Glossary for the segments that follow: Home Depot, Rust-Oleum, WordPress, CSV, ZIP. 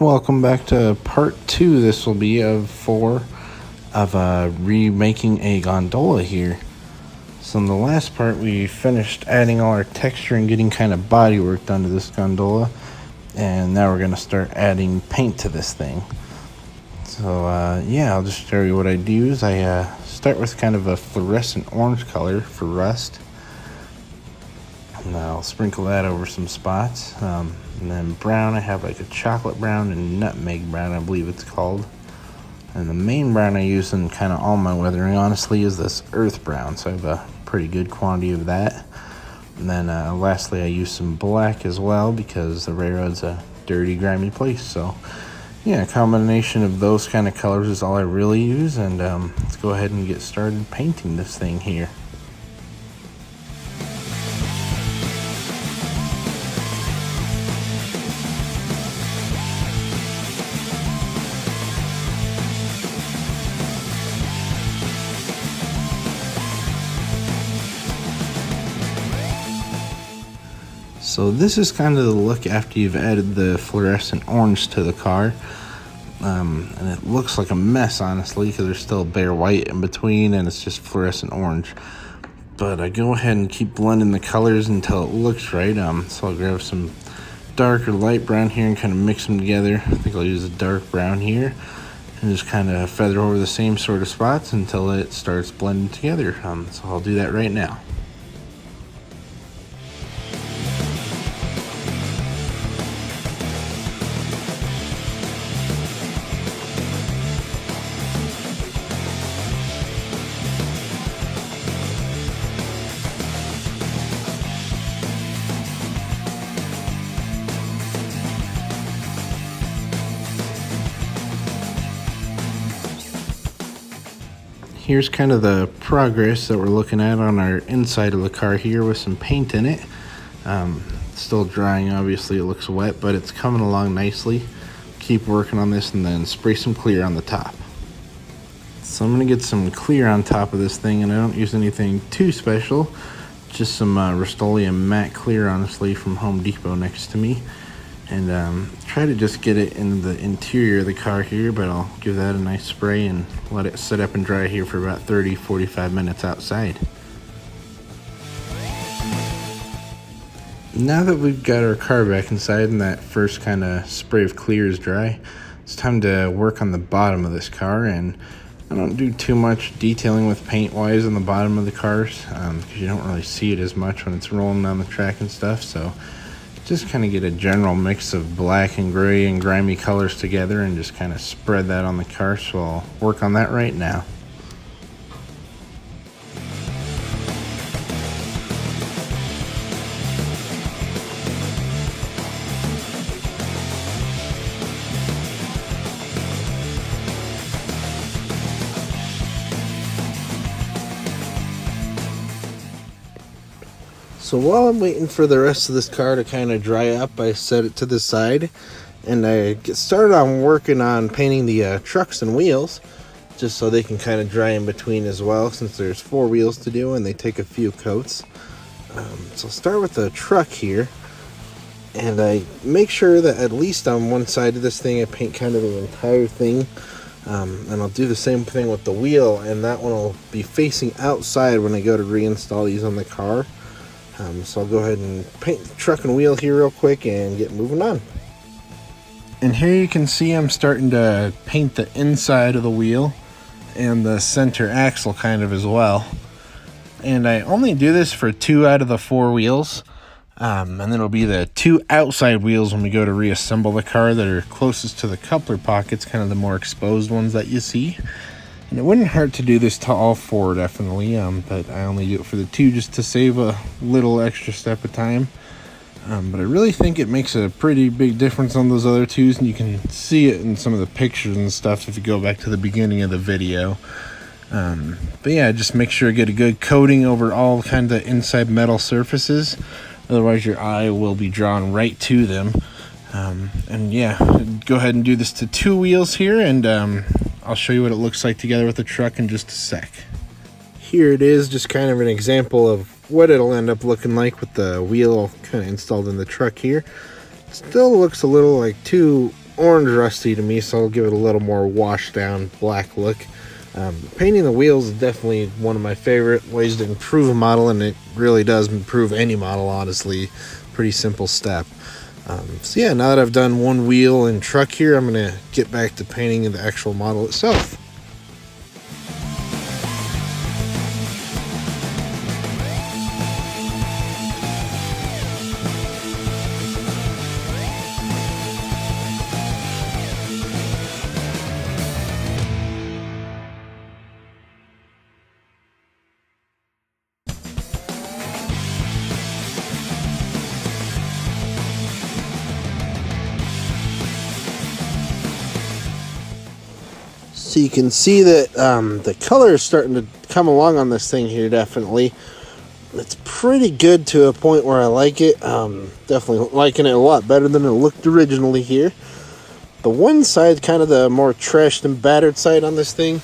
Welcome back to part 2. This will be of 4 of remaking a gondola here. So in the last part we finished adding all our texture and getting kind of body work done to this gondola, and now we're going to start adding paint to this thing. So yeah, I'll just show you what I do. Is I start with kind of a fluorescent orange color for rust, and I'll sprinkle that over some spots. And then brown, I have like a chocolate brown and nutmeg brown, I believe it's called. And the main brown I use in kind of all my weathering, honestly, is this earth brown. So I have a pretty good quantity of that. And then lastly, I use some black as well because the railroad's a dirty, grimy place. So yeah, a combination of those kind of colors is all I really use. And let's go ahead and get started painting this thing here. So this is kind of the look after you've added the fluorescent orange to the car. And it looks like a mess, honestly, because there's still bare white in between and it's just fluorescent orange. But I go ahead and keep blending the colors until it looks right. So I'll grab some dark or light brown here and kind of mix them together. I think I'll use a dark brown here and just kind of feather over the same sort of spots until it starts blending together. So I'll do that right now. Here's kind of the progress that we're looking at on our inside of the car here with some paint in it. Still drying, obviously it looks wet, but it's coming along nicely. Keep working on this and then spray some clear on the top. So I'm gonna get some clear on top of this thing, and I don't use anything too special. Just some Rust-Oleum matte clear, honestly, from Home Depot next to me. And try to just get it in the interior of the car here, but I'll give that a nice spray and let it sit up and dry here for about 30-45 minutes outside. Now that we've got our car back inside and that first kind of spray of clear is dry, it's time to work on the bottom of this car. And I don't do too much detailing with paint wise on the bottom of the cars because you don't really see it as much when it's rolling down the track and stuff. So just kind of get a general mix of black and gray and grimy colors together and just kind of spread that on the car, so I'll work on that right now. So while I'm waiting for the rest of this car to kind of dry up, I set it to the side and I get started on working on painting the trucks and wheels, just so they can kind of dry in between as well, since there's 4 wheels to do and they take a few coats. So I'll start with the truck here, and I make sure that at least on one side of this thing I paint kind of the entire thing. And I'll do the same thing with the wheel, and that one will be facing outside when I go to reinstall these on the car. So I'll go ahead and paint the truck and wheel here real quick and get moving on. And here you can see I'm starting to paint the inside of the wheel and the center axle kind of as well. And I only do this for 2 out of the 4 wheels. And then it'll be the 2 outside wheels when we go to reassemble the car that are closest to the coupler pockets, kind of the more exposed ones that you see. And it wouldn't hurt to do this to all 4, definitely, but I only do it for the 2 just to save a little extra step of time. But I really think it makes a pretty big difference on those other 2s, and you can see it in some of the pictures and stuff if you go back to the beginning of the video. But yeah, just make sure you get a good coating over all kind of inside metal surfaces, otherwise your eye will be drawn right to them. And yeah, go ahead and do this to 2 wheels here, and I'll show you what it looks like together with the truck in just a sec. Here it is, just kind of an example of what it'll end up looking like with the wheel kind of installed in the truck here. It still looks a little like too orange rusty to me, so I'll give it a little more washed down black look. Painting the wheels is definitely one of my favorite ways to improve a model, and it really does improve any model, honestly. Pretty simple step. So yeah, now that I've done one wheel and truck here, I'm gonna get back to painting the actual model itself. So you can see that the color is starting to come along on this thing here, definitely. It's pretty good to a point where I like it. Definitely liking it a lot better than it looked originally here. The one side, kind of the more trashed and battered side on this thing,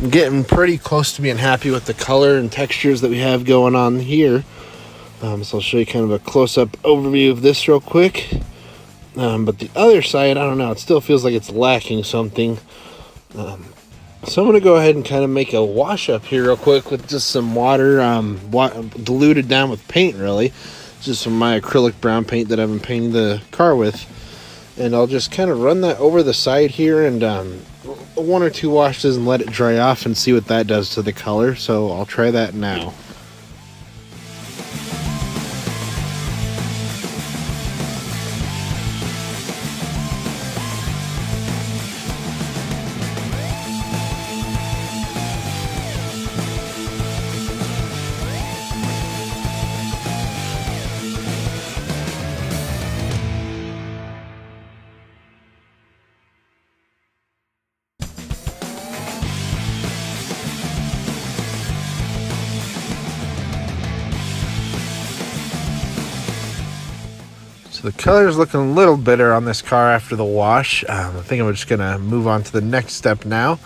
I'm getting pretty close to being happy with the color and textures that we have going on here. So I'll show you kind of a close-up overview of this real quick. But the other side, I don't know, it still feels like it's lacking something. So I'm going to go ahead and kind of make a wash up here real quick with just some water diluted down with paint, really. Just from my acrylic brown paint that I've been painting the car with. And I'll just kind of run that over the side here and one or two washes and let it dry off and see what that does to the color. So I'll try that now. The color's looking a little bitter on this car after the wash. I think I'm just gonna move on to the next step now.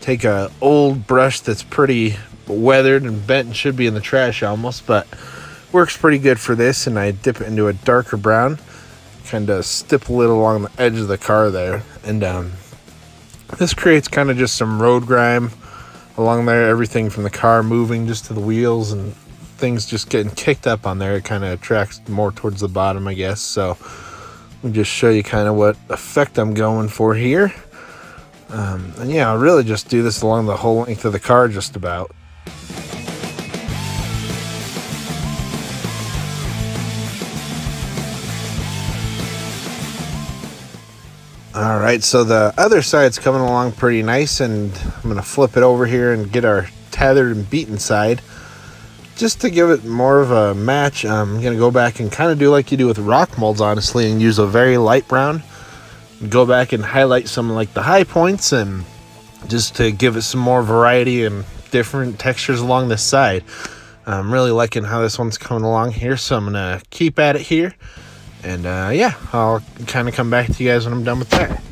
Take a old brush that's pretty weathered and bent and should be in the trash almost, but works pretty good for this, and I dip it into a darker brown, kind of stipple it along the edge of the car there, and this creates kind of just some road grime along there, everything from the car moving just to the wheels and things just getting kicked up on there. It kind of attracts more towards the bottom, I guess. So let me just show you kind of what effect I'm going for here. And yeah, I'll really just do this along the whole length of the car just about. All right, so the other side's coming along pretty nice, and I'm gonna flip it over here and get our tethered and beaten side. Just to give it more of a match, I'm going to go back and kind of do like you do with rock molds, honestly, and use a very light brown. Go back and highlight some like the high points, and just to give it some more variety and different textures along this side. I'm really liking how this one's coming along here, so I'm going to keep at it here. And yeah, I'll kind of come back to you guys when I'm done with that.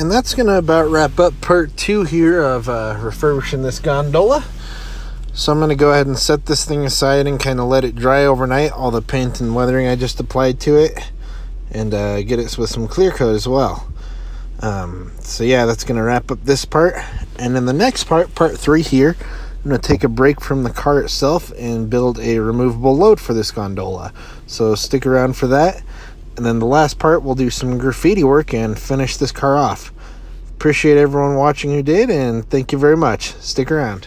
And that's going to about wrap up part two here of refurbishing this gondola. So I'm going to go ahead and set this thing aside and kind of let it dry overnight, all the paint and weathering I just applied to it, and get it with some clear coat as well. So yeah, that's going to wrap up this part. And in the next part, part three here, I'm going to take a break from the car itself and build a removable load for this gondola. So stick around for that. And then the last part, we'll do some graffiti work and finish this car off. Appreciate everyone watching who did, and thank you very much. Stick around.